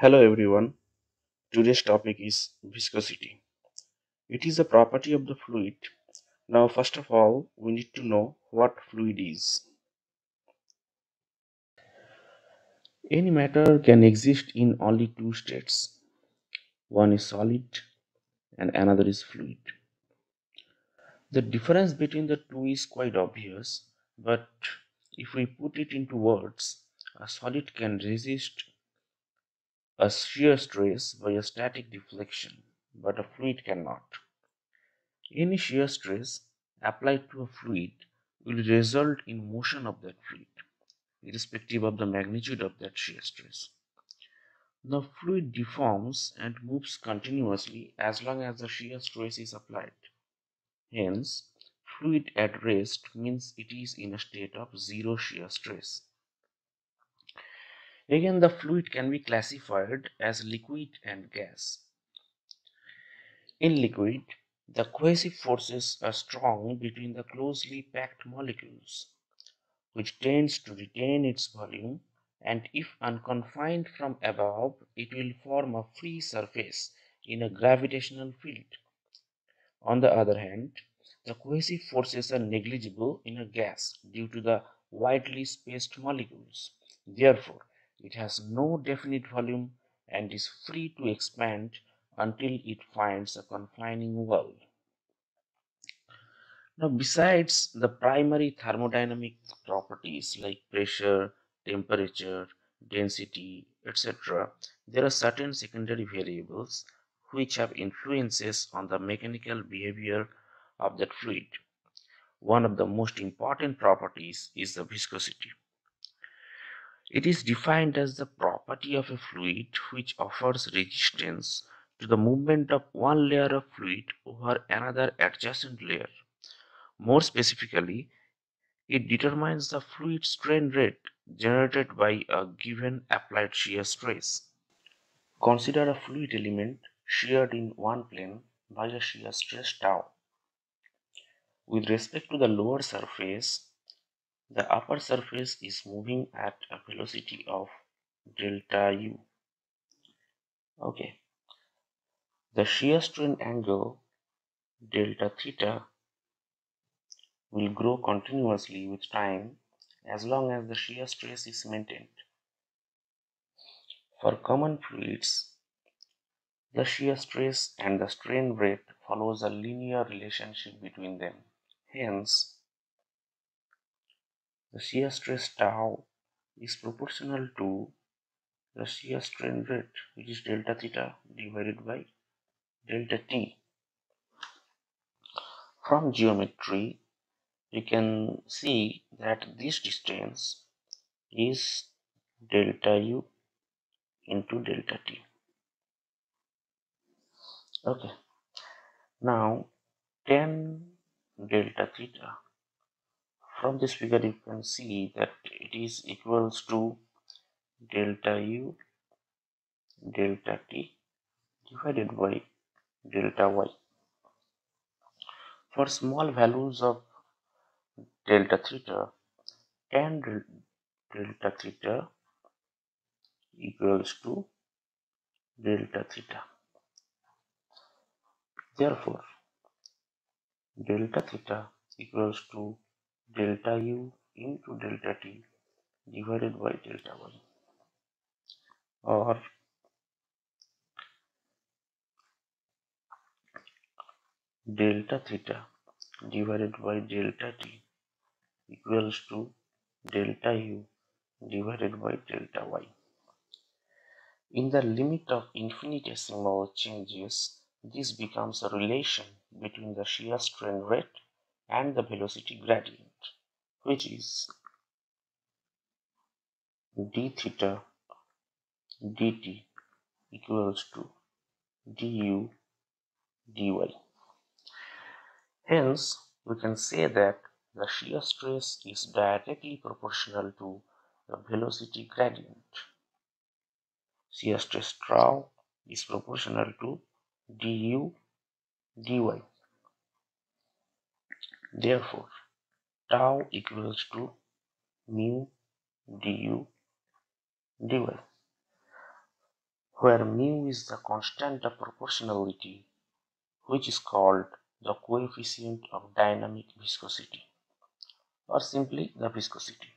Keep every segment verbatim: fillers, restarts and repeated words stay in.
Hello everyone, today's topic is viscosity. It is a property of the fluid. Now first of all, we need to know what fluid is. Any matter can exist in only two states. One is solid and another is fluid. The difference between the two is quite obvious, but if we put it into words, a solid can resist a shear stress by a static deflection, but a fluid cannot. Any shear stress applied to a fluid will result in motion of that fluid, irrespective of the magnitude of that shear stress. The fluid deforms and moves continuously as long as the shear stress is applied. Hence, fluid at rest means it is in a state of zero shear stress. Again, the fluid can be classified as liquid and gas. In liquid, the cohesive forces are strong between the closely packed molecules, which tends to retain its volume, and if unconfined from above, it will form a free surface in a gravitational field. On the other hand, the cohesive forces are negligible in a gas due to the widely spaced molecules. Therefore, it has no definite volume and is free to expand until it finds a confining wall. Now, besides the primary thermodynamic properties like pressure, temperature, density, et cetera, there are certain secondary variables which have influences on the mechanical behavior of that fluid. One of the most important properties is the viscosity. It is defined as the property of a fluid which offers resistance to the movement of one layer of fluid over another adjacent layer. More specifically, it determines the fluid strain rate generated by a given applied shear stress. Consider a fluid element sheared in one plane by a shear stress tau. With respect to the lower surface, the upper surface is moving at a velocity of delta u. Okay. The shear strain angle delta theta will grow continuously with time as long as the shear stress is maintained. For common fluids, the shear stress and the strain rate follows a linear relationship between them. Hence, the shear stress tau is proportional to the shear strain rate, which is delta theta divided by delta t. From geometry, you can see that this distance is delta u into delta t. Okay, now tan delta theta. From this figure you can see that it is equals to delta u delta t divided by delta y. For small values of delta theta, tan delta theta equals to delta theta. Therefore, delta theta equals to delta u into delta t divided by delta y, or delta theta divided by delta t equals to delta u divided by delta y. In the limit of infinitesimal changes, this becomes a relation between the shear strain rate and the velocity gradient, which is d theta dt equals to du dy. Hence, we can say that the shear stress is directly proportional to the velocity gradient. Shear stress tau is proportional to du dy. Therefore, tau equals to mu du dy. where mu is the constant of proportionality, which is called the coefficient of dynamic viscosity, or simply the viscosity.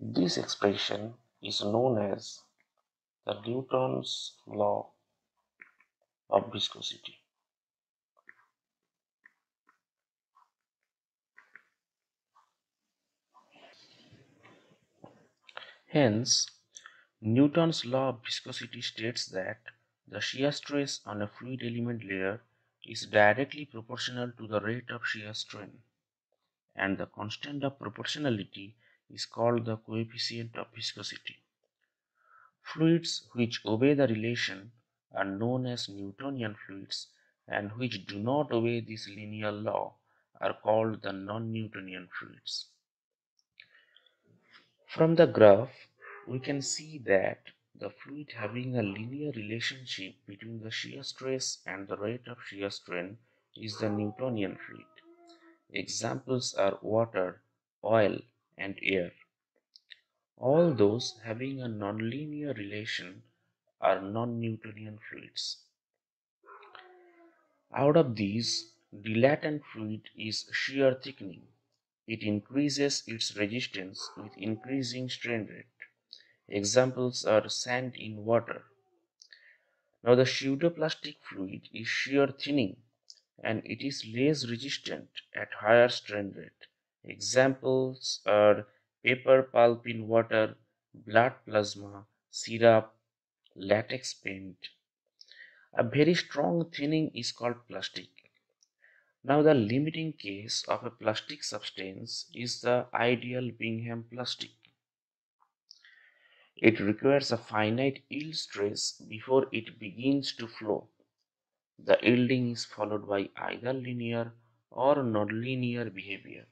This expression is known as the Newton's Law of Viscosity. Hence, Newton's Law of Viscosity states that the shear stress on a fluid element layer is directly proportional to the rate of shear strain, and the constant of proportionality is called the coefficient of viscosity. Fluids which obey the relation are known as Newtonian fluids, and which do not obey this linear law are called the non-Newtonian fluids. From the graph, we can see that the fluid having a linear relationship between the shear stress and the rate of shear strain is the Newtonian fluid. Examples are water, oil, and air. All those having a nonlinear relation are non-Newtonian fluids. Out of these, dilatant fluid is shear thickening. It increases its resistance with increasing strain rate. Examples are sand in water. Now, the pseudoplastic fluid is shear thinning, and it is less resistant at higher strain rate. Examples are paper pulp in water, blood plasma, syrup, latex paint. A very strong thinning is called plastic. Now, the limiting case of a plastic substance is the ideal Bingham plastic. It requires a finite yield stress before it begins to flow. The yielding is followed by either linear or nonlinear behavior.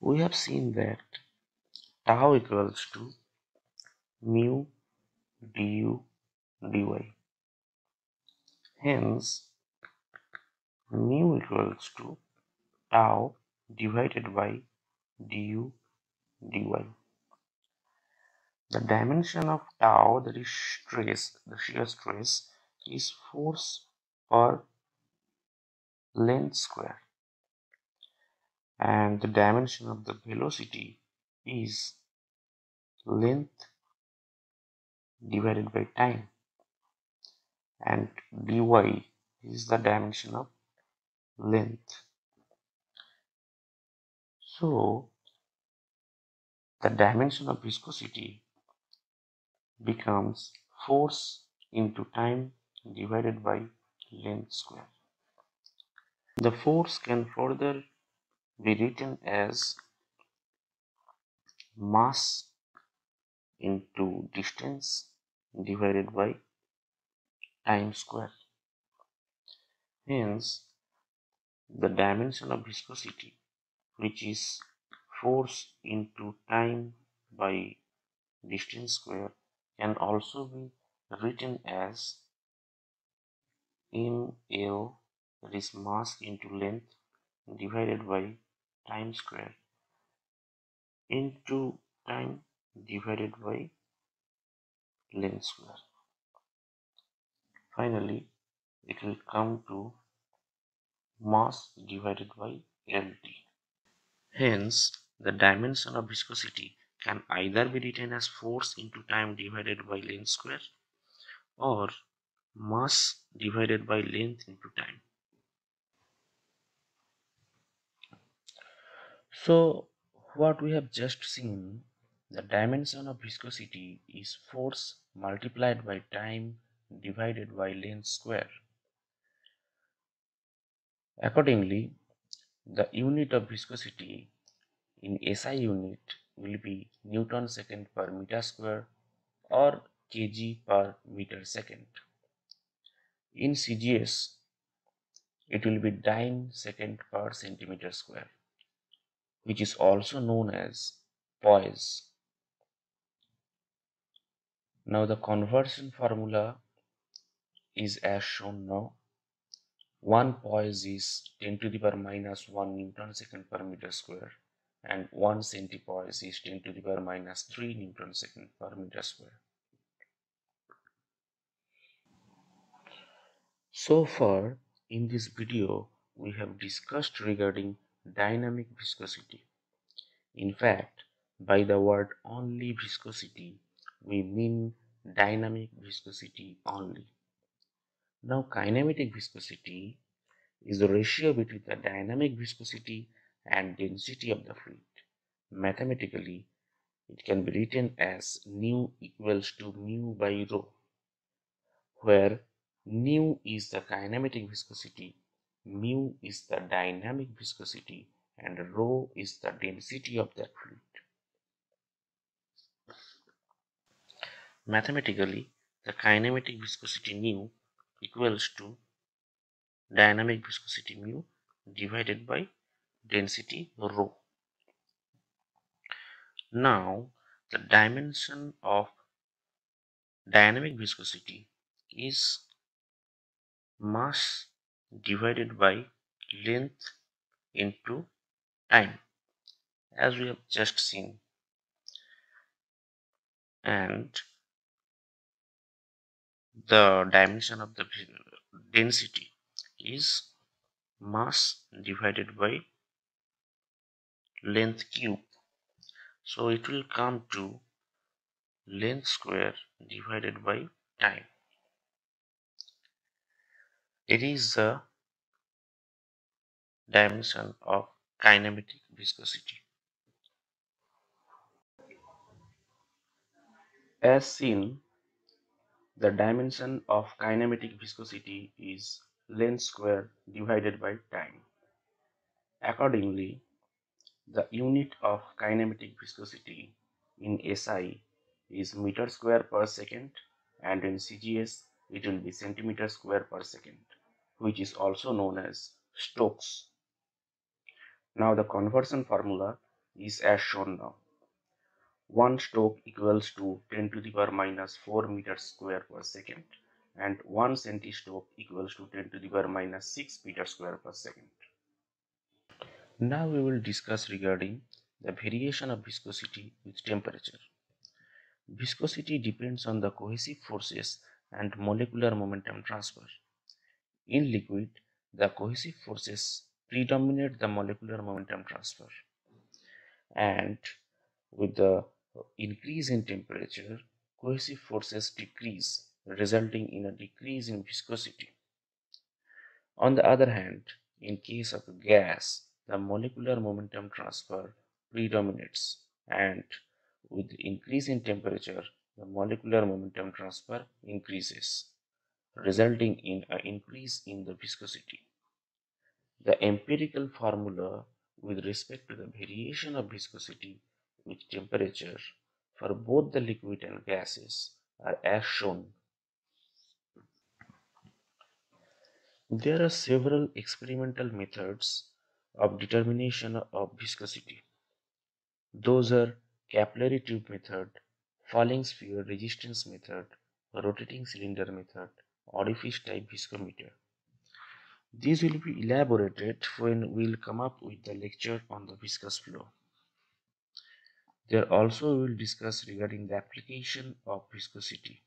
We have seen that tau equals to mu du dy. Hence, mu equals to tau divided by du dy. The dimension of tau, that is stress, the shear stress, is force per length square, and the dimension of the velocity is length divided by time, and dy is the dimension of length. So the dimension of viscosity becomes force into time divided by length square. The force can further be written as mass into distance divided by time square. Hence, the dimension of viscosity, which is force into time by distance square, can also be written as M L, that is mass into length divided by time square, into time divided by length square. Finally, it will come to mass divided by L T. Hence, the dimension of viscosity can either be written as force into time divided by length square or mass divided by length into time. So, what we have just seen, the dimension of viscosity is force multiplied by time divided by length square. Accordingly, the unit of viscosity in S I unit will be Newton second per meter square or kg per meter second. In C G S, it will be dime second per centimeter square, which is also known as Poise. Now, the conversion formula is as shown now. one Poise is ten to the power minus one Newton second per meter square, and one centimeter Poise is ten to the power minus three Newton second per meter square. So far in this video we have discussed regarding dynamic viscosity. In fact, by the word only viscosity we mean dynamic viscosity only. Now kinematic viscosity is the ratio between the dynamic viscosity and density of the fluid. Mathematically, it can be written as nu equals to mu by rho, where nu is the kinematic viscosity, mu is the dynamic viscosity, and rho is the density of that fluid. Mathematically, the kinematic viscosity nu equals to dynamic viscosity mu divided by density rho. Now, the dimension of dynamic viscosity is mass divided by length into time, as we have just seen, and the dimension of the density is mass divided by length cube. So it will come to length square divided by time. It is the dimension of kinematic viscosity. As seen, the dimension of kinematic viscosity is length square divided by time. Accordingly, the unit of kinematic viscosity in S I is meter square per second, and in C G S it will be centimeter square per second, which is also known as Stokes. Now the conversion formula is as shown now. one Stoke equals to ten to the power minus four meters square per second, and one centi Stoke equals to ten to the power minus six meters square per second. Now we will discuss regarding the variation of viscosity with temperature. Viscosity depends on the cohesive forces and molecular momentum transfer. In liquid, the cohesive forces predominate the molecular momentum transfer, and with the increase in temperature, cohesive forces decrease, resulting in a decrease in viscosity. On the other hand, in case of gas, the molecular momentum transfer predominates, and with the increase in temperature, the molecular momentum transfer increases, resulting in an increase in the viscosity. The empirical formula with respect to the variation of viscosity with temperature for both the liquid and gases are as shown. There are several experimental methods of determination of viscosity. Those are capillary tube method, falling sphere resistance method, rotating cylinder method, orifice type viscometer. These will be elaborated when we will come up with the lecture on the viscous flow. There also we will discuss regarding the application of viscosity.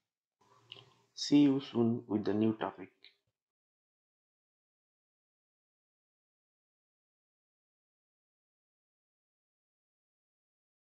See you soon with the new topic.